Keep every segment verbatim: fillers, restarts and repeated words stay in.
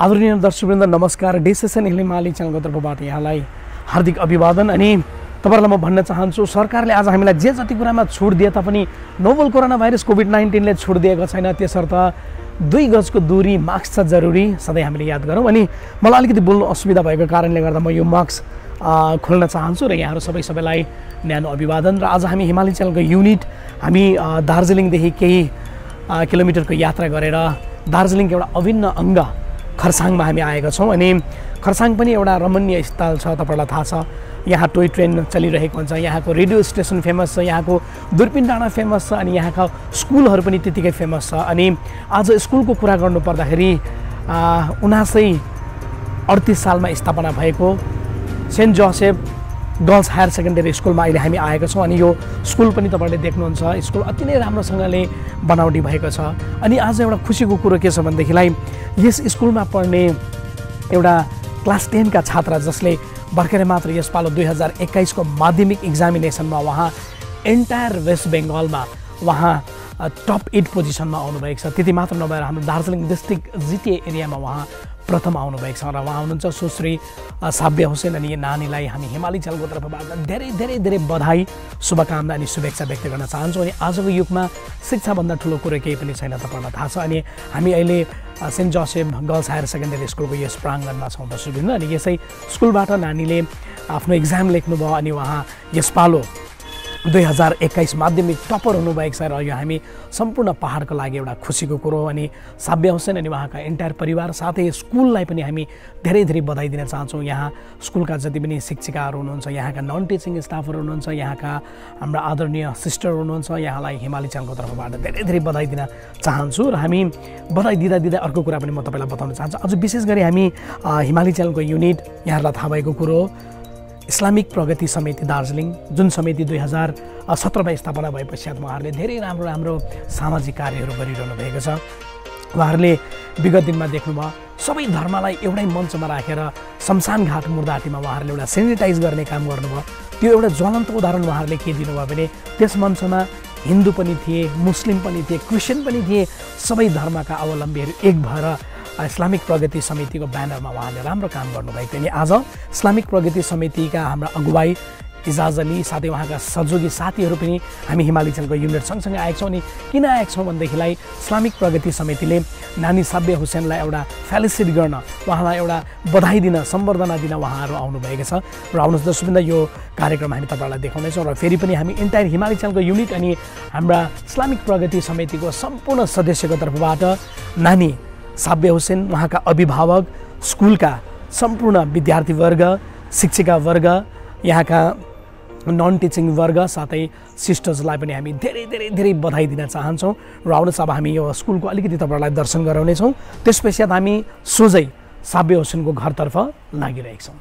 आदरणीय दर्शकवृन्द नमस्कार। डेसेसन हिमालय च्यानलको तर्फबाट यहाँलाई हार्दिक अभिवादन। अनि तपाईहरुलाई म भन्न चाहन्छु, सरकारले आज हामीलाई जे जति कुरामा छुट दिए तापनि नोभल कोरोना भाइरस कोभिड उन्नाइस ले छुट दिएको छैन। त्यसर्थ दुई गजको दूरी, मास्क छ जरुरी, सधैँ हामीले याद गरौँ। अनि मलाई अलिकति बोल्नु असुविधा भएको कारणले गर्दा म यो मास्क खोल्न चाहन्छु र यहाँहरु सबै सबैलाई न्यानो अभिवादन। र आज हामी हिमालय च्यानलको युनिट हामी दार्जिलिङदेखि केही किलोमिटरको यात्रा गरेर दार्जिलिङको एउटा अभिन्न अङ्ग खरसाङमा हामी आएका छौँ। अनि खरसाङ पनि एउटा रमणीय स्थल छ, तपाईलाई थाहा छ। यहाँ टोय ट्रेन चलिरहेको हुन्छ, यहाँको रेडियो स्टेसन फेमस छ, यहाँको दुर्पिन डाँडा फेमस छ, अनि यहाँका स्कुलहरू पनि त्यतिकै फेमस छ। अनि आज स्कुलको कुरा गर्नुपर्दाखेरि उन्नाइस सय अडतिस सालमा स्थापना भएको saint Joseph girls higher secondary स्कुलमा अहिले हामी आएका छौँ। अनि यो स्कुल पनि तपाईँले देख्नुहुन्छ, स्कुल अति नै राम्रोसँगले बनावटी भएको छ। अनि आज एउटा खुसीको कुरो के छ भनेदेखिलाई यस स्कुलमा पढ्ने एउटा क्लास टेनका छात्रा, जसले भर्खरै मात्र यसपालो दुई हजार एक्काइसको माध्यमिक इक्जामिनेसनमा उहाँ एन्टायर वेस्ट बेङ्गलमा उहाँ टप एट पोजिसनमा आउनुभएको छ। त्यति मात्र नभएर हाम्रो दार्जिलिङ डिस्ट्रिक्ट जिटिए एरियामा उहाँ प्रथम आउनुभएको छ। र उहाँ हुनुहुन्छ सुश्री साब्या हुसैन। अनि यो नानीलाई हामी हिमाली चलको तर्फबाट धेरै धेरै धेरै बधाई, शुभकामना अनि शुभेच्छा व्यक्त गर्न चाहन्छौँ। अनि आजको युगमा शिक्षाभन्दा ठुलो कुरो केही पनि छैन, तपाईँलाई थाहा छ। अनि हामी अहिले saint Joseph girls higher secondary स्कुलको यस प्राङ्गणमा छौँ दर्शकवृन्द। अनि यसै स्कुलबाट नानीले आफ्नो इक्जाम लेख्नुभयो। अनि उहाँ यसपालो दुई हजार एक्काइस माध्यमिक टपर हुनुभएको छ। र यो हामी सम्पूर्ण पहाडको लागि एउटा खुसीको कुरो। अनि साब्या हुसैन अनि उहाँका एन्टायर परिवार साथै स्कुललाई पनि हामी धेरै धेरै बधाई दिन चाहन्छौँ। यहाँ स्कुलका जति पनि शिक्षिकाहरू हुनुहुन्छ, यहाँका नन टिचिङ स्टाफहरू हुनुहुन्छ, यहाँका हाम्रा आदरणीय सिस्टर हुनुहुन्छ, यहाँलाई हिमाली च्यानलको तर्फबाट धेरै धेरै बधाई दिन चाहन्छु। र हामी बधाई दिँदा दिँदा अर्को कुरा पनि म तपाईँलाई बताउन चाहन्छु। अझ विशेष गरी हामी हिमाली च्यानलको युनिट यहाँहरूलाई थाहा भएको कुरो हो, इस्लामिक प्रगति समिति दार्जिलिङ, जुन समिति दुई हजार सत्रमा स्थापना भए पश्चात उहाँहरूले धेरै राम्रो राम्रो सामाजिक कार्यहरू गरिरहनु भएको छ। उहाँहरूले विगत दिनमा देख्नुभयो, सबै धर्मलाई एउटै मञ्चमा राखेर शमशान घाट मुर्दाहाटीमा उहाँहरूले एउटा सेनिटाइज गर्ने काम गर्नुभयो। त्यो एउटा ज्वलन्त उदाहरण उहाँहरूले के दिनुभयो भने त्यस मञ्चमा हिन्दू पनि थिए, मुस्लिम पनि थिए, क्रिस्चियन पनि थिए, सबै धर्मका अवलम्बीहरू एक भएर इस्लामिक प्रगति समितिको ब्यानरमा उहाँले राम्रो काम गर्नुभएको थियो। अनि आज इस्लामिक प्रगति समितिका हाम्रा अगुवाई इजाज अली साथै उहाँका सहयोगी साथीहरू पनि हामी हिमाली च्यानलको युनिट सँगसँगै आएका छौँ। अनि किन आएका छौँ भनेदेखिलाई इस्लामिक प्रगति समितिले नानी साब्या हुसैनलाई एउटा फेलिसिट गर्न, उहाँलाई एउटा बधाई दिन, सम्बर्धना दिन उहाँहरू आउनुभएको छ। र आउनुहोस् दर्शकवृन्द, यो कार्यक्रम हामी तपाईँलाई देखाउनेछौँ। र फेरि पनि हामी इन्टायर हिमाली च्यानलको युनिट अनि हाम्रा इस्लामिक प्रगति समितिको सम्पूर्ण सदस्यको तर्फबाट नानी साब्या हुसैन, उहाँका अभिभावक, स्कुलका सम्पूर्ण विद्यार्थीवर्ग, शिक्षिकावर्ग, यहाँका नन टिचिङ वर्ग साथै सिस्टर्सलाई पनि हामी धेरै धेरै धेरै बधाई दिन चाहन्छौँ। र आउनुहोस् अब हामी यो स्कुलको अलिकति तपाईँहरूलाई दर्शन गराउनेछौँ, त्यस पश्चात हामी सोझै साब्या हुसैनको घरतर्फ लागिरहेका छौँ।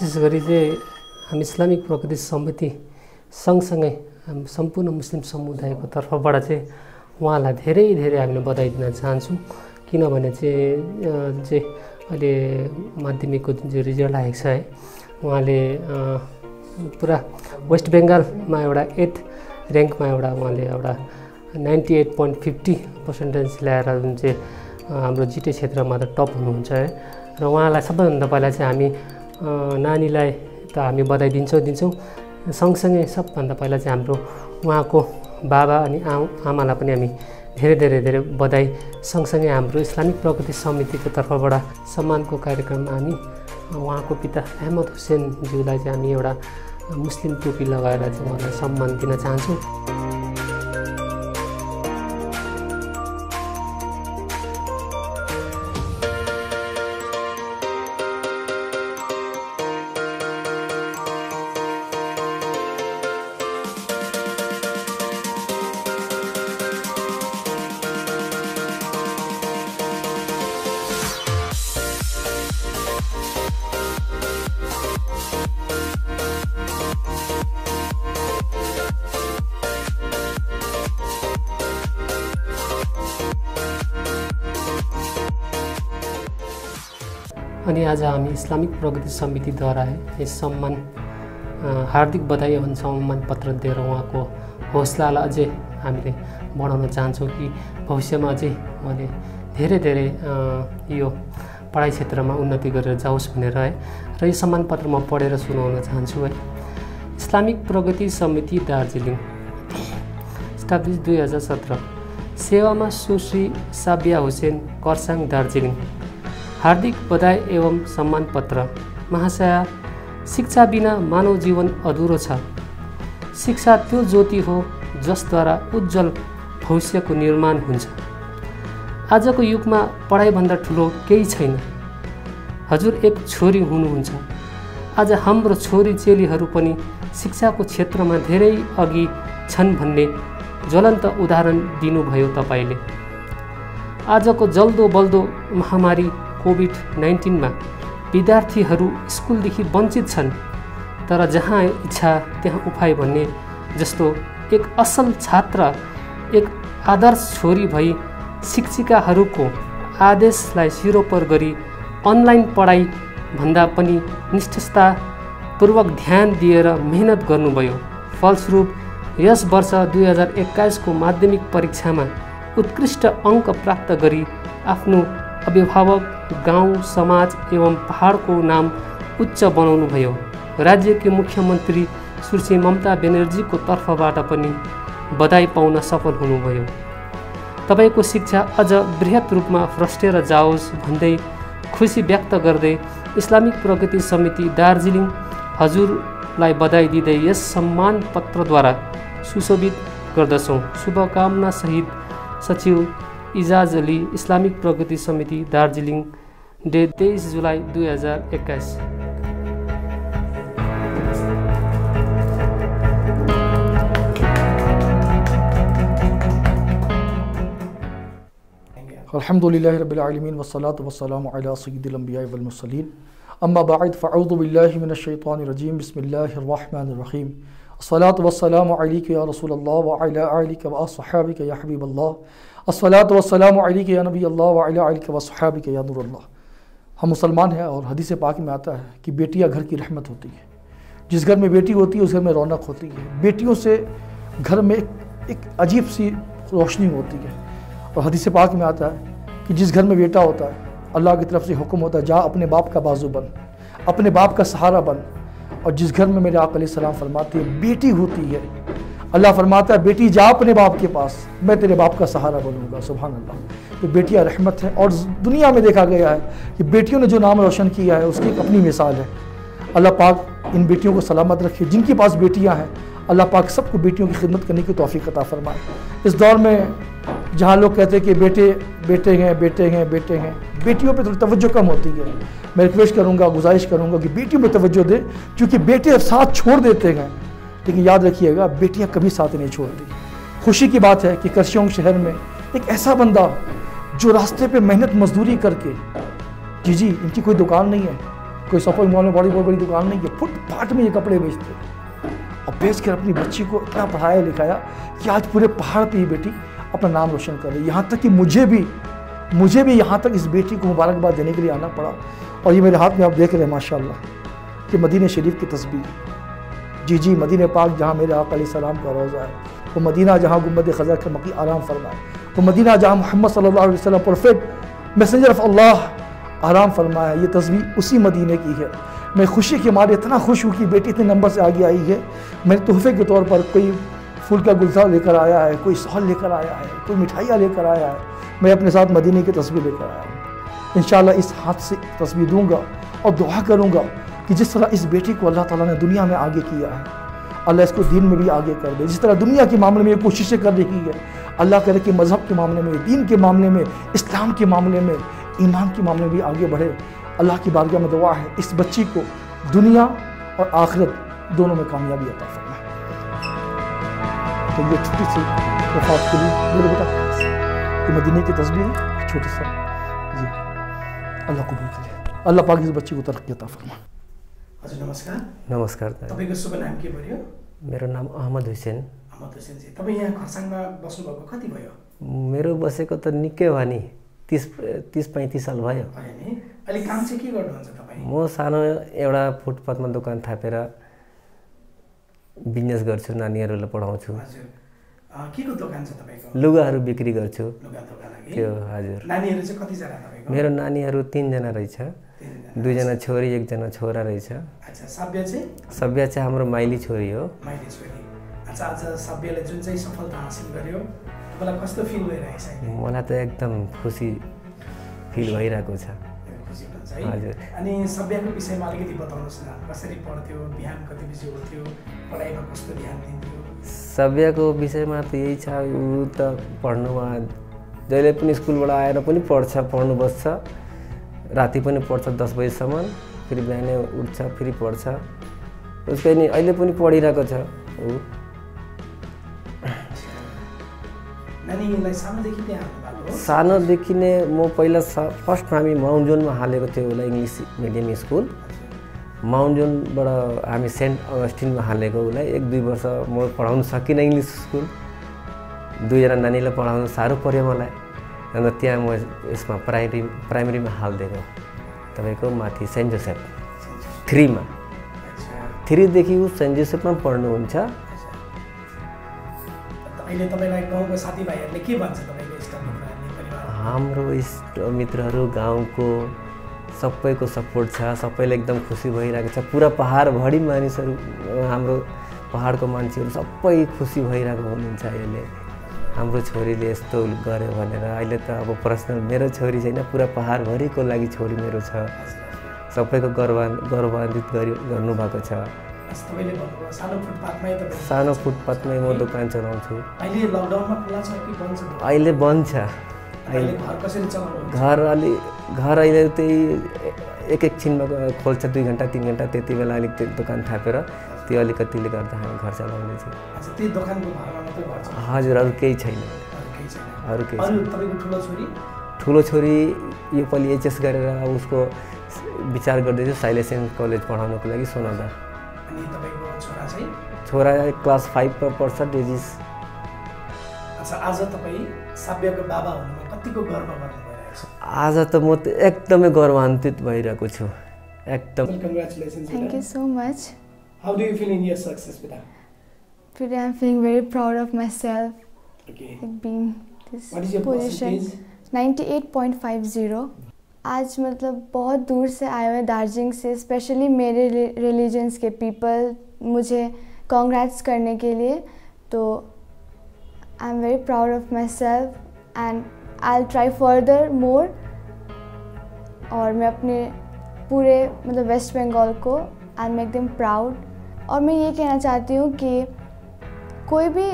विशेष गरी हम इस्लामिक प्रोग्रेस समिति सँगसँगै हम संपूर्ण मुस्लिम समुदाय को तर्फबाट चाहिँ उहाँलाई धेरै धेरै हामीले बधाई दिन चाहन्छु। किनभने चाहिँ जे अहिले माध्यमिक को जुन रिजल्ट आएको छ है उहाँले पूरा वेस्ट बेंगलमा एउटा एट र्याङ्कमा एउटा उहाँले एउटा ninety eight point fifty percentage ल्याएर जुन चाहिँ हाम्रो जीटीए क्षेत्रमा त टप हुनुहुन्छ है र उहाँलाई सबैभन्दा पहिला चाहिँ हामी नानीलाई त हामी बधाई दिन्छौँ दिन्छौँ सँगसँगै सबभन्दा पहिला चाहिँ हाम्रो उहाँको बाबा अनि आमालाई पनि हामी धेरै धेरै धेरै बधाई सँगसँगै हाम्रो इस्लामिक प्रगति समितिको तर्फबाट सम्मानको कार्यक्रममा हामी उहाँको पिता अहमद हुसैनज्यूलाई चाहिँ हामी एउटा मुस्लिम टोपी लगाएर चाहिँ उहाँलाई सम्मान दिन चाहन्छौँ। अनि आज हामी इस्लामिक प्रगति समितिद्वारा यस सम्मान हार्दिक बधाई एवं सम्मान पत्र दिएर उहाँको हौसलालाई अझै हामीले बढाउन चाहन्छौँ कि भविष्यमा अझै उहाँले धेरै धेरै यो पढाइ क्षेत्रमा उन्नति गरेर जाओस् भनेर है र यो सम्मान पत्र म पढेर सुनाउन चाहन्छु है। इस्लामिक प्रगति समिति दार्जिलिङ स्थापित दुई हजार सत्रह सेवामा सुश्री साब्या हुसैन कर्साङ दार्जिलिङ हार्दिक बधाई एवं सम्मान पत्र। महाशया, शिक्षा बिना मानव जीवन अधूरो छ। शिक्षा त्यो ज्योति हो जसद्वारा उज्जवल भविष्यको निर्माण हुन्छ। आजको युगमा पढाइभन्दा ठुलो केही छैन। हजुर एक छोरी हुनुहुन्छ। आज हाम्रो छोरी चेलीहरू पनि शिक्षाको क्षेत्रमा धेरै अघि छन् भन्ने ज्वलन्त उदाहरण दिनुभयो तपाईँले। आजको जल्दो बल्दो महामारी कोभिड नाइन्टीन मा विद्यार्थीहरू स्कुलदेखि वञ्चित छन्, तर जहाँ इच्छा त्यहाँ उपाय भन्ने जस्तो एक असल छात्र, एक आदर्श छोरी भई शिक्षिकाहरूको आदेशलाई सिरोपर गरी अनलाइन पढाइ भन्दा पनि निष्ठतापूर्वक ध्यान दिएर मेहनत गर्नुभयो। फलस्वरूप यस वर्ष दुई हजार एक्काईस को माध्यमिक परीक्षामा उत्कृष्ट अङ्क प्राप्त गरी आफ्नो अभिभावक, गाउँ, समाज एवं पहाडको नाम उच्च बनाउनुभयो। राज्यकी मुख्यमन्त्री सुश्री ममता बेनर्जीको तर्फबाट पनि बधाई पाउन सफल हुनुभयो। तपाईको शिक्षा अझ बृहत् रूपमा फस्टेर जाओस् भन्दै खुसी व्यक्त गर्दै इस्लामिक प्रगति समिति दार्जिलिङ हजुरलाई बधाई दिँदै यस सम्मान पत्रद्वारा सुशोभित गर्दछौँ। शुभकामना सहित सचिव इजाज अली, इस्लामिक प्रगति समिति दार्जिलिङ। डेट तेईस जुलाई दुई हजार एक्काईस। अल्हम्दुलिल्लाहि रब्बिल आलमीन वस्सलातु वस्सलामु अला सय्यिदिल अम्बिया वल मुर्सलीन। अम्मा बाद फअऊजु बिल्लाहि मिनश शैतानिर रजीम। बिस्मिल्लाहिर रहमानिर रहीम। अस्सलातु वस्सलामु अलैका या रसूलल्लाह व अला आलिका व असहाबिका या हबीबल्लाह। अस्सलातु वस्सलामु अलैका या नबी अल्लाह व अला आलिका व असहाबिका या नूरल्लाह। हम मुसलमान हैं और हदीस पाक में आता है कि बेटियां घर की रहमत होती है। जिस घर में बेटी होती है उस घर में रौनक होती है। बेटियों से घर में एक, एक अजीब सी रोशनी होती है। और हदीस पाक में आता है कि जिस घर में बेटा होता है अल्लाह की तरफ से हुक्म होता है, जा अपने बाप का बाजू बन, अपने बाप का सहारा बन। और जिस घर में मेरे आका अलैहिस्सलाम फरमाते हैं बेटी होती है, अल्लाह फरमाता है बेटी जा अपने बाप के पास, मैं तेरे बाप का सहारा बनूंगा। सुभान अल्लाह। तो बेटियां रहमत हैं और दुनिया में देखा गया है कि बेटियों ने जो नाम रोशन किया है उसकी एक अपनी मिसाल है। अल्लाह पाक इन बेटियों को सलामत रखे। जिनके पास बेटियां हैं अल्लाह पाक सबको बेटियों की खिदमत करने की तौफीक अता फरमाए। इस दौर में जहाँ लोग कहते हैं कि बेटे बेटे हैं बेटे हैं बेटे हैं, बेटियों पे थोड़ी तवज्जो कम होती है। मैं रिक्वेस्ट करूँगा, गुजारिश करूँगा कि बेटियों पे तवज्जो दें, क्योंकि बेटे साथ छोड़ देते हैं, लेकिन याद रखिएगा बेटियाँ कभी साथ नहीं छोड़ती। खुशी की बात है कि कुर्सियोंग शहर में एक ऐसा बंदा जो रास्ते पर मेहनत मजदूरी करके, जी जी इनकी कोई दुकान नहीं है, कोई सपोज मॉल में बड़ी बहुत बड़ी दुकान नहीं है, फुटपाथ में ये कपड़े बेचते थे और बेच कर अपनी बच्ची को इतना पढ़ाया लिखाया कि आज पूरे पहाड़ पे ये बेटी अपना नाम रोशन कर रही है। यहाँ तक कि मुझे भी मुझे भी यहाँ तक इस बेटी को मुबारकबाद देने के लिए आना पड़ा। और ये मेरे हाथ में आप देख रहे हैं माशाल्लाह कि मदीने शरीफ की तस्बीह, जी जी मदीने पाक जहाँ मेरे आका अलैहिस्सलाम का रोज़ा है, वो मदीना जहाँ गुम्बद ख़ज़र के मकी आराम फरमाए, वो मदीना जहाँ मोहम्मद सल्लल्लाहु अलैहि वसल्लम परफेक्ट मैसेंजर ऑफ अल्लाह आराम फरमाया, ये तस्वीर उसी मदीने की है। मैं खुशी के मारे इतना खुश हूँ कि बेटी इतने नंबर से आगे आई है। मैंने तोहफे के तौर पर कोई फूल का गुलजार लेकर आया है, कोई शॉल लेकर आया है, कोई मिठाइयाँ लेकर आया है, मैं अपने साथ मदीने की तस्वीर लेकर आया हूँ। इंशाल्लाह इस हाथ से तस्वीर दूँगा और दुआ करूँगा कि जिस तरह इस बेटी को अल्लाह ताला ने दुनिया में आगे किया है, अल्लाह इसको दीन में भी आगे कर दे। जिस तरह दुनिया के मामले में ये कोशिशें कर रही है, अल्लाह करे कि मज़हब के मामले में, दीन के मामले में, इस्लाम के मामले में, ईमान के मामले में भी आगे बढ़े। अल्लाह की बारगाह में दुआ है इस बच्ची को दुनिया और आखिरत दोनों में कामयाबी अता फरमाए। तो ये छोटी सी वफ़ात के लिए मेरे बेटा ये मदीने की तस्बीह छोटी सा जी अल्लाह कबूल करे, अल्लाह पाक इस बच्ची को तरक्की अता फरमाए। अच्छा नमस्कार। नमस्कार। तपाईको शुभ नाम के भयो? मेरो नाम अहमद हुसैन। अहमद हुसैन जी तपाई यहाँ खरसाङमा बस्नु भएको कति भयो? मेरो बसेको त निकै भयो नि, तीस तीस पैंतीस साल भयो। अहिले काम चाहिँ के गर्नुहुन्छ तपाई? म सानो एउटा फुटपाथमा दोकान थापेर बिजनेस गर्छु, नानीहरूलाई पढाउँछु। हजुर केको दोकान छ तपाईको? लुगाहरू बिक्री गर्छु। लुगा दोकान हो के? हजुर। नानीहरू चाहिँ कति जना तपाईको? मेरो नानीहरू तीन जना रहेछ, दुई जना छोरी एक जना छोरा रहेछ। अच्छा सभ्य चाहिँ? सभ्य चाहिँ हाम्रो माइली छोरी हो। माइली छोरी। अच्छा आज सभ्यले जुन चाहिँ सफलता हासिल गर्यो मलाई कस्तो फिल भइरहेछ? मलाई त एकदम खुसी फिल भइरहेको छ। हजुर। अनि सभ्यको विषयमा अलिकति बताउनुस् न, कसरी पढ्थ्यो, बिहान कति बजे उठ्थ्यो, पढाइमा कस्तो ध्यान दिन्थ्यो? सभ्यको विषयमा त यही छ, ऊ त पढ्नुमा जहिले पनि स्कुलबाट आएर पनि पढ्छ, पढ्नु बस्छ, राति पनि पढ्छ दस बजीसम्म, फेरि बिहानै उठ्छ फेरि पढ्छ। उसकै नि अहिले पनि पढिरहेको छ ऊ। सानोदेखि नै म पहिला फर्स्टमा हामी माउन्ट जोनमा हालेको थियो उसलाई इङ्ग्लिस मिडियम स्कुल। माउन्ट जोनबाट हामी सेन्ट अगस्टिनमा हालेको उसलाई एक दुई वर्ष म पढाउनु सकिनँ इङ्ग्लिस स्कुल, दुईजना नानीलाई पढाउनु साह्रो पऱ्यो मलाई। अन्त त्यहाँ म यसमा प्राइमेरी प्राइमेरीमा हालिदिएको तपाईँको माथि सेन्ट जोसेफ थ्रीमा, थ्रीदेखि ऊ सेन्ट जोसेफमा पढ्नुहुन्छ। हाम्रो इष्ट मित्रहरू गाउँको सबैको सपोर्ट छ, सबैले एकदम खुसी भइरहेको छ, पुरा पहाडभरि मानिसहरू हाम्रो पहाडको मान्छेहरू सबै खुसी भइरहेको हुनुहुन्छ अहिले हाम्रो छोरीले यस्तो गर्यो भनेर। अहिले त अब पर्सनल मेरो छोरी छैन, पुरा पहाडभरिको लागि छोरी मेरो छ, सबैको गर्व गौरवान्वित गरि गर्नुभएको छ। सानो फुटपाथमै म दोकान चलाउँछु। अहिले बन्द छ, अहिले घर अलि घर अहिले त्यही एक एकछिनमा खोल्छ, दुई घन्टा तिन घन्टा त्यति बेला अलिक दोकान थापेर त्यो अलिकतिले गर्दा हामी घर चलाउँदैछ। हजुर अरू केही छैन, अरू केही छैन। ठुलो छोरी योपालि एचएस गरेर उसको विचार गर्दैछु साइलेसेन कलेज पढाउनुको लागि सोनादा। छोरा क्लास फाइव पर पढ्छ डेजिस। अच्छा आज तपाईँ सभ्यको बाबा हुनुमा कतिको गर्व गर्नु भइरहेको छ? आज त म त एकदमै गर्वान्वित भइरहेको छु एकदम। Congratulations. Thank you so much. How do you feel in your success बेटा? Today I am feeling very proud of my self. Okay being this position ninety eight point five zero. आज मतलब बहुत दूर से आए हुए दार्जिलिंग से, स्पेशली मेरे रिलीजन्स के पीपल मुझे कॉन्ग्रेट्स करने के लिए, तो I am very proud of my self and I will try further more. और मैं अपने पूरे मतलब वेस्ट बंगाल को आई मेक देम प्राउड। और मैं ये कहना चाहती हूँ कि कोई भी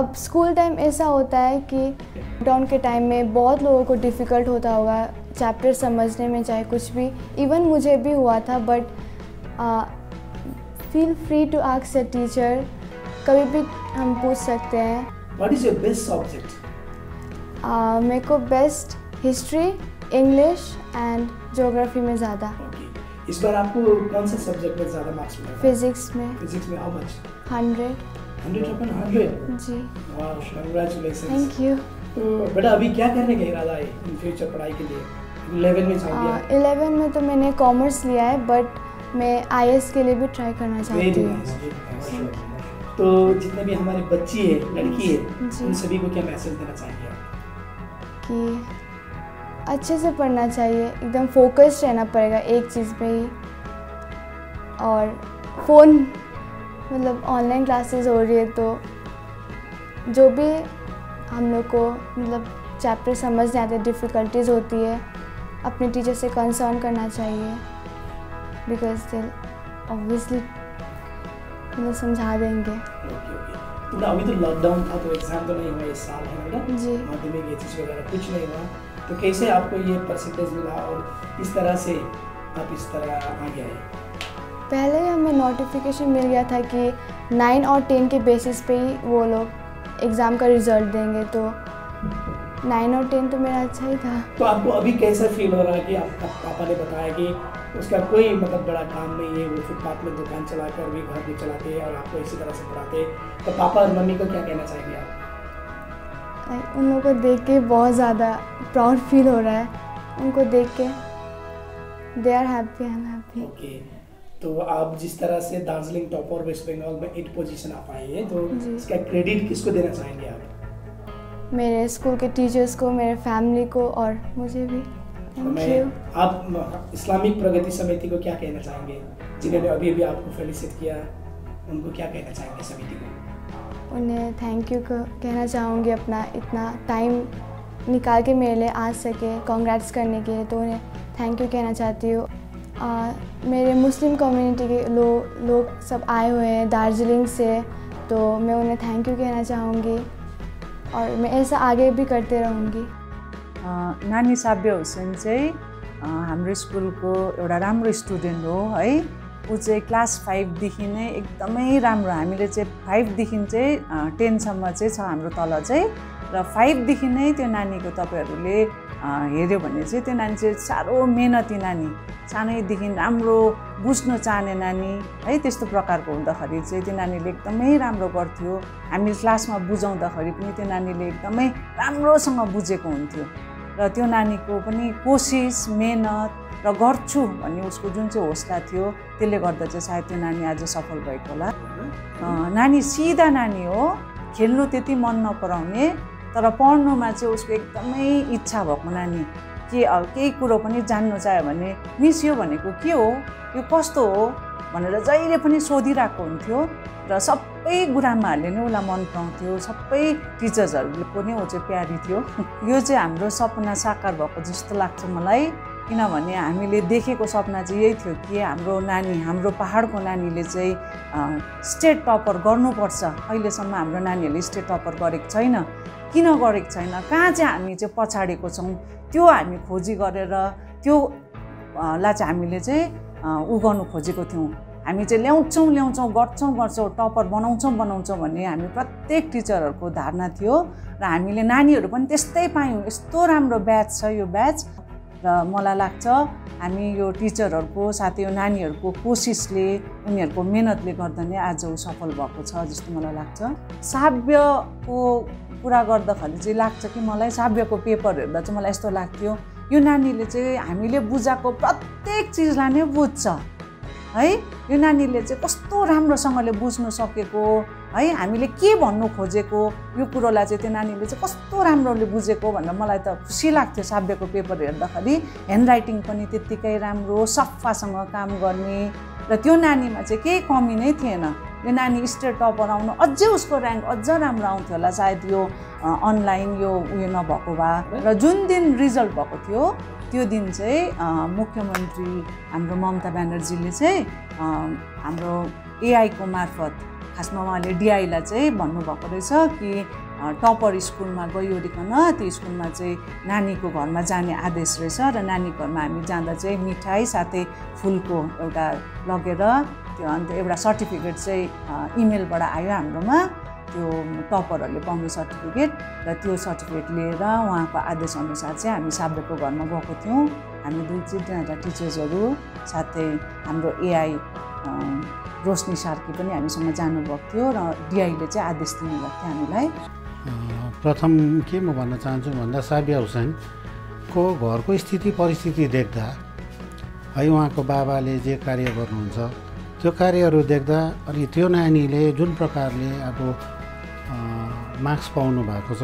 अब स्कूल टाइम ऐसा होता है कि लॉकडाउन के टाइम में बहुत लोगों को डिफ़िकल्ट होता होगा चैप्टर समझने में, चाहे कुछ भी, इवन मुझे भी हुआ था, but feel free to ask your teacher, कभी भी हम पूछ सकते हैं। What is your best subject? मेरे को best history, English and geography में ज़्यादा। इस बार आपको कौन सा सब्जेक्ट में ज़्यादा मार्क्स मिला? फिजिक्स में। फिजिक्स में हाउ मच? हंड्रेड। हंड्रेड अपन हंड्रेड? जी। वाह, कांग्रेचुलेशन। Thank you. तो बेटा अभी क्या करने का इरादा है इन फ्यूचर पढ़ाई के लिए? इलेवन में चाहती है? इलेवन में तो मैंने कॉमर्स लिया है, बट मैं आई एस के लिए भी ट्राई करना चाहती हूँ। तो जितने भी हमारे बच्ची है, लड़की है, उन सभी को क्या मैसेज देना चाहिए कि अच्छे से पढ़ना चाहिए, एकदम फोकस्ड रहना पड़ेगा एक चीज़ पे ही। और फ़ोन मतलब ऑनलाइन क्लासेस हो रही है, तो जो भी हम लोग को मतलब चैप्टर समझ नहीं आते, डिफ़िकल्टीज होती है, अपने टीचर से कंसर्न करना चाहिए, बिकॉज दे ऑब्वियसली मतलब समझा देंगे। okay, okay. तो अभी तो लॉकडाउन था, तो एग्ज़ाम तो नहीं हुआ इस साल है ना जी, माध्यमिक एचएस वगैरह कुछ नहीं हुआ, तो कैसे आपको ये परसेंटेज मिला और इस तरह से आप इस तरह आ गए? पहले हमें नोटिफिकेशन मिल गया था कि नाइन और टेन के बेसिस पे ही वो लोग एग्ज़ाम का रिजल्ट देंगे, तो नाइन और टेन तो मेरा अच्छा ही था। तो आपको अभी कैसा फील हो रहा है कि आपका पापा ने बताया कि उसका कोई मतलब बड़ा काम नहीं है, वो फुटपाथ में दुकान चला कर भी घर भी चलाते और आपको इसी तरह से पढ़ाते, तो पापा और मम्मी को क्या कहना चाहिए आप? उन लोगों को देख के बहुत ज़्यादा प्राउड फील हो रहा है, उनको देख के they are happy and happy. Okay, तो आप जिस तरह से दार्जिलिंग टॉपर वेस्ट बंगाल में एट पोजीशन आ पाए हैं, तो इसका क्रेडिट किसको देना चाहेंगे आप? मेरे स्कूल के टीचर्स को, मेरे फैमिली को और मुझे भी। Thank you. आप इस्लामिक प्रगति समिति को क्या कहना चाहेंगे जिन्होंने अभी अभी आपको फेलिसिट किया, उनको क्या कहना चाहेंगे समिति को? उन्हें थैंक यू कहना चाहूँगी, अपना इतना टाइम निकाल के मेरे लिए आ सके कॉन्ग्रेट्स करने के लिए, तो उन्हें थैंक यू कहना चाहती हूँ। मेरे मुस्लिम कम्युनिटी के लोग लोग सब आए हुए हैं दार्जिलिंग से, तो मैं उन्हें थैंक यू कहना चाहूँगी और मैं ऐसा आगे भी करते रहूँगी। नानी साब्या हुसैन चाहिँ हाम्रो स्कुलको एउटा राम्रो स्टुडेन्ट हो है। ऊ चाहिँ क्लास फाइवदेखि नै एकदमै राम्रो, हामीले चाहिँ फाइवदेखि चाहिँ टेनसम्म चाहिँ छ हाम्रो तल चाहिँ, र फाइवदेखि नै त्यो नानीको तपाईँहरूले हेऱ्यो भने चाहिँ त्यो नानी चाहिँ साह्रो मेहनती नानी, सानैदेखि राम्रो बुझ्न चाहने नानी है। त्यस्तो प्रकारको हुँदाखेरि चाहिँ त्यो नानीले एकदमै राम्रो गर्थ्यो, हामीले क्लासमा बुझाउँदाखेरि पनि त्यो नानीले एकदमै राम्रोसँग बुझेको हुन्थ्यो, र त्यो नानीको पनि कोसिस मेहनत र गर्छु भन्ने उसको जुन चाहिँ हौसला थियो, त्यसले गर्दा चाहिँ सायद त्यो नानी आज सफल भएको होला। नानी सिधा नानी हो, खेल्नु त्यति मन नपराउने, तर पढ्नुमा चाहिँ उसको एकदमै इच्छा भएको नानी, के केही कुरो पनि जान्नु चाह्यो भने मिस यो भनेको के हो, यो कस्तो हो भनेर जहिले पनि सोधिरहेको हुन्थ्यो, र सबै गुरुआमाहरूले नै उसलाई मन पराउँथ्यो, सबै टिचर्सहरूको नै ऊ चाहिँ प्यारी थियो। यो चाहिँ हाम्रो सपना साकार भएको जस्तो लाग्छ मलाई, किनभने हामीले देखेको सपना चाहिँ यही थियो कि हाम्रो नानी, हाम्रो पहाडको नानीले चाहिँ स्टेट टपर गर्नुपर्छ। अहिलेसम्म हाम्रो नानीहरूले स्टेट टपर गरेको छैन, किन गरेको छैन, कहाँ चाहिँ हामी चाहिँ पछाडेको छौँ, त्यो हामी खोजी गरेर त्यो ला चाहिँ हामीले चाहिँ उ गर्नु खोजेको थियौँ। हामी चाहिँ ल्याउँछौँ ल्याउँछौँ गर्छौँ गर्छौँ टपर बनाउँछौँ बनाउँछौँ भन्ने हामी प्रत्येक टिचरहरूको धारणा थियो, र हामीले नानीहरू पनि त्यस्तै पायौँ। यस्तो राम्रो ब्याच छ यो ब्याच, र मलाई लाग्छ हामी यो टिचरहरूको साथै यो नानीहरूको कोसिसले, उनीहरूको मेहनतले गर्दा नै आज ऊ सफल भएको छ जस्तो मलाई लाग्छ। साब्यको कुरा गर्दाखेरि चाहिँ लाग्छ कि मलाई साब्यको पेपर हेर्दा चाहिँ मलाई यस्तो लाग्थ्यो, यो नानीले चाहिँ हामीले बुझाएको प्रत्येक चिजलाई नै बुझ्छ है, यो नानीले चाहिँ कस्तो राम्रोसँगले बुझ्नु सकेको है, हामीले के भन्नु खोजेको यो कुरोलाई चाहिँ त्यो नानीले चाहिँ कस्तो राम्रोले बुझेको भनेर मलाई त खुसी लाग्थ्यो। साब्यको पेपर हेर्दाखेरि ह्यान्ड राइटिङ पनि त्यत्तिकै राम्रो, सफासँग काम गर्ने, र त्यो नानीमा चाहिँ केही कमी नै थिएन। यो नानी स्टेट टपर आउनु, अझै उसको ऱ्याङ्क अझ राम्रो आउँथ्यो होला सायद यो अनलाइन यो उयो नभएको भए। र जुन दिन रिजल्ट भएको थियो त्यो दिन चाहिँ मुख्यमन्त्री हाम्रो ममता ब्यानर्जीले चाहिँ हाम्रो एआईको मार्फत, खासमा उहाँले डिआईलाई चाहिँ भन्नुभएको रहेछ कि टपर स्कुलमा गइओरिकन त्यो स्कुलमा चाहिँ नानीको घरमा जाने आदेश रहेछ, र नानीको घरमा हामी जाँदा चाहिँ मिठाई साथै फुलको एउटा लगेर त्यो अन्त एउटा सर्टिफिकेट चाहिँ इमेलबाट आयो हाम्रोमा, त्यो टपरहरुले पाउने सर्टिफिकेट र त्यो सर्टिफिकेट लिएर उहाँको आदेश अनुसार चाहिँ हामी साब्यको घरमा गएको थियौँ। हामी दुई तिनजना टिचर्सहरु साथै हाम्रो एआई रोशनी सार्की पनि हामीसँग जानुभएको थियो र डीआईले चाहिँ आदेश दिनुभएको थियो हामीलाई। प्रथम के म भन्न चाहन्छु भन्दा साबिया हुसैन को घरको स्थिति परिस्थिति देख्दा है उहाँको बाबाले जे कार्य गर्नुहुन्छ त्यो कार्यहरू देख्दा अनि त्यो नानीले जुन प्रकारले अब मार्क्स पाउनु भएको छ,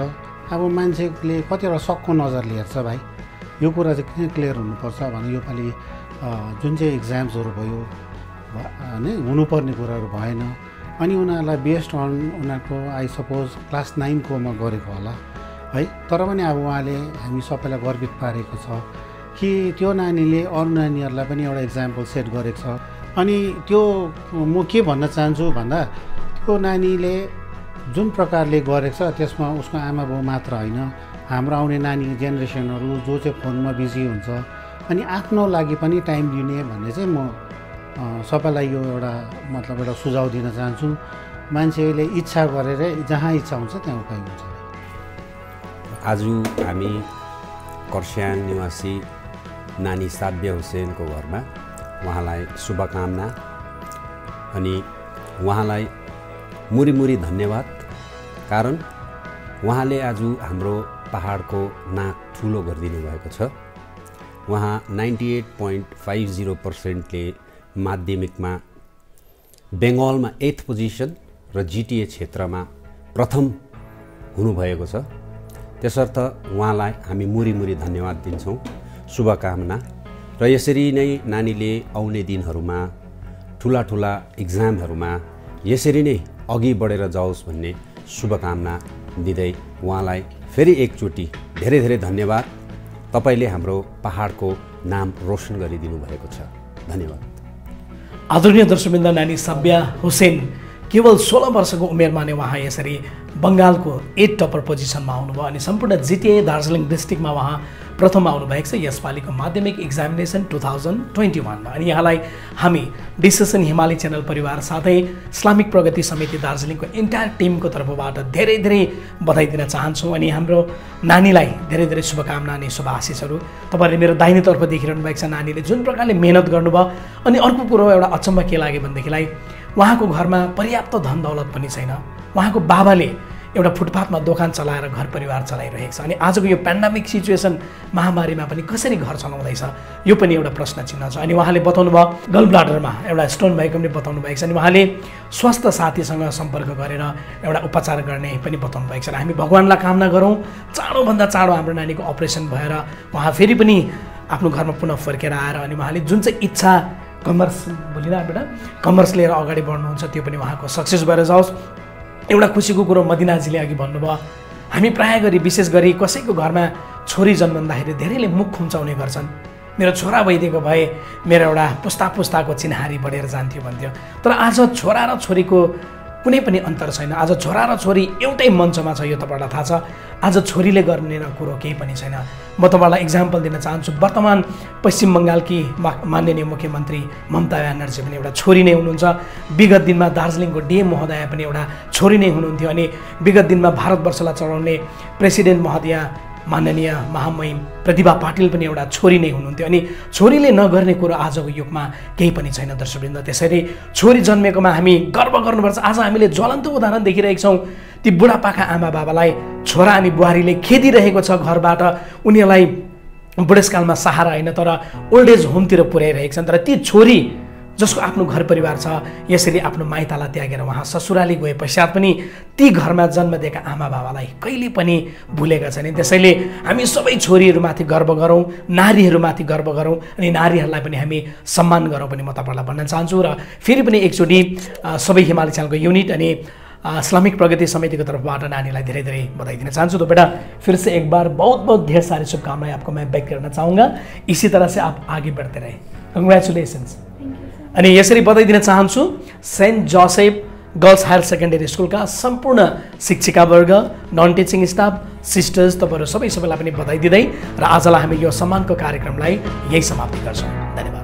अब मान्छेले कतिवटा सकको नजरले हेर्छ भाइ, यो कुरा चाहिँ किन क्लियर हुनुपर्छ भने योपालि जुन चाहिँ एक्जाम्सहरू भयो नै हुनुपर्ने कुराहरू भएन। अनि उनीहरूलाई बेस्ट अन उनीहरूको आई सपोज क्लास नाइनकोमा गरेको होला है, तर पनि अब उहाँले हामी सबैलाई गर्वित पारेको छ कि त्यो नानीले अरू नानीहरूलाई पनि एउटा इक्जाम्पल सेट गरेको छ। अनि त्यो म के भन्न चाहन्छु भन्दा त्यो नानीले जुन प्रकारले गरेको छ त्यसमा उसको आमा बाउ मात्र होइन, हाम्रो आउने नानी जेनेरेसनहरू जो चाहिँ फोनमा बिजी हुन्छ अनि आफ्नो लागि पनि टाइम दिने भन्ने चाहिँ म सबैलाई यो एउटा मतलब एउटा सुझाव दिन चाहन्छु। मान्छेले इच्छा गरेर जहाँ इच्छा हुन्छ त्यहाँ उपाय हुन्छ। आज हामी कर्स्याङ निवासी नानी साब्य हुसैनको घरमा उहाँलाई शुभकामना अनि उहाँलाई मुरी मुरी धन्यवाद, कारण उहाँले आज हाम्रो पहाडको नाक ठुलो गरिदिनु भएको छ। उहाँ ninety eight point five zero पर्सेन्टले माध्यमिकमा बेङ्गलमा एथ पोजिसन र जिटिए क्षेत्रमा प्रथम हुनुभएको छ। त्यसर्थ उहाँलाई हामी मुरी मुरी धन्यवाद दिन्छौँ, शुभकामना। र यसरी नै नानीले आउने दिनहरूमा ठुला ठुला इक्जामहरूमा यसरी नै अघि बढेर जाओस् भन्ने शुभकामना दिँदै उहाँलाई फेरि एकचोटि धेरै धेरै धन्यवाद। तपाईले हाम्रो पहाडको नाम रोशन गरिदिनु भएको छ, धन्यवाद। आदरणीय दर्शकवृन्द, नानी साब्या हुसैन केवल सोह्र वर्षको उमेरमा नै उहाँ यसरी बङ्गालको एट टपर पोजिसनमा आउनुभयो अनि सम्पूर्ण जिटिए दार्जिलिङ डिस्ट्रिक्टमा उहाँ प्रथम आउनुभएको छ यसपालिको माध्यमिक इक्जामिनेसन टु थाउजन्ड ट्वेन्टी वानमा। अनि यहाँलाई हामी डिसिसन हिमालय च्यानल परिवार साथै इस्लामिक प्रगति समिति दार्जिलिङको इन्टायर टिमको तर्फबाट धेरै धेरै बधाई दिन चाहन्छौँ अनि हाम्रो नानीलाई धेरै धेरै शुभकामना अनि शुभ आशिषहरू। तपाईँहरूले मेरो दाहिनेतर्फ देखिरहनु भएको छ नानीले जुन प्रकारले मेहनत गर्नुभयो। अनि अर्को कुरो एउटा अचम्म के लाग्यो भनेदेखिलाई उहाँको घरमा पर्याप्त धन दौलत पनि छैन, उहाँको बाबाले एउटा फुटपाथमा दोकान चलाएर घर परिवार चलाइरहेको छ अनि आजको यो पेन्डेमिक सिचुएसन महामारीमा पनि कसरी घर चलाउँदैछ यो पनि एउटा प्रश्न चिन्ह छ। अनि उहाँले बताउनु भयो गल ब्लाडरमा एउटा स्टोन भएको पनि बताउनु भएको छ अनि उहाँले स्वास्थ्य साथीसँग सम्पर्क गरेर एउटा उपचार गर्ने पनि बताउनु भएको छ। हामी भगवान्लाई कामना गरौँ चाँडोभन्दा चाँडो हाम्रो नानीको अपरेसन भएर उहाँ फेरि पनि आफ्नो घरमा पुनः फर्केर आएर अनि उहाँले जुन चाहिँ इच्छा कमर्स भुलिँदा बेटा कमर्स लिएर अगाडि बढ्नुहुन्छ त्यो पनि उहाँको सक्सेस भएर जाओस्। एउटा खुसीको कुरो मदिनाजीले अघि भन्नुभयो, हामी प्राय गरी विशेष गरी कसैको घरमा छोरी जन्मँदाखेरि धेरैले मुख खुम्चाउने गर्छन्, मेरो छोरा भइदिएको भए मेरो एउटा पुस्ता पुस्ताको चिन्हारी बढेर जान्थ्यो भन्थ्यो, तर आज छोरा र छोरीको कुनै पनि अन्तर छैन। आज छोरा र छोरी एउटै मञ्चमा छ, यो तपाईँलाई थाहा छ। आज छोरीले गर्ने कुरो केही पनि छैन। म तपाईँलाई इक्जाम्पल दिन चाहन्छु, वर्तमान पश्चिम बङ्गालकी माननीय मुख्यमन्त्री ममता ब्यानर्जी पनि एउटा छोरी नै हुनुहुन्छ। विगत दिनमा दार्जिलिङको डिएम महोदया पनि एउटा छोरी नै हुनुहुन्थ्यो अनि विगत दिनमा भारतवर्षलाई चढाउने प्रेसिडेन्ट महोदया माननीय महामहिम प्रतिभा पाटिल पनि एउटा छोरी नै हुनुहुन्थ्यो अनि छोरीले नगर्ने कुरो आजको युगमा केही पनि छैन दर्शकवृन्द। त्यसरी छोरी जन्मेकोमा हामी गर्व गर्नुपर्छ। आज हामीले ज्वलन्त उदाहरण देखिरहेका छौँ, ती बुढापाका आमा बाबालाई छोरा अनि बुहारीले खेदिरहेको छ घरबाट, उनीहरूलाई बुढेसकालमा सहारा होइन तर ओल्ड एज होमतिर पुर्याइरहेका छन्, तर ती छोरी जसको आफ्नो घर परिवार छ यसरी आफ्नो माइतलाई त्यागेर उहाँ ससुराली गए पश्चात पनि ती घरमा जन्म दिएका आमा बाबालाई कहिले पनि भुलेका छैनन्। त्यसैले हामी सबै छोरीहरूमाथि गर्व गरौँ, नारीहरूमाथि गर्व गरौँ अनि नारीहरूलाई पनि हामी सम्मान गरौँ पनि म तपाईँलाई भन्न चाहन्छु। र फेरि पनि एकचोटि सबै हिमालय च्यानलको युनिट अनि इस्लामिक प्रगति समितिको तर्फबाट नानीलाई धेरै धेरै बधाई दिन चाहन्छु। तो बेटा फिर से एक बार बहुत बहुत ढेर सारी शुभकामनाएं आपको मैं व्यक्त करना चाहूँगा, इसी तरह से आप आगे बढ़ते रहे, कंग्रेचुलेसन्स। अनि यसरी बधाई दिन चाहन्छु saint Joseph girls higher secondary स्कुलका सम्पूर्ण शिक्षिकावर्ग, नन टिचिङ स्टाफ, सिस्टर्स तपाईँहरू सबै सबैलाई पनि बधाई दिँदै र आजलाई हामी यो सम्मानको कार्यक्रमलाई यही समाप्ति गर्छौँ। धन्यवाद।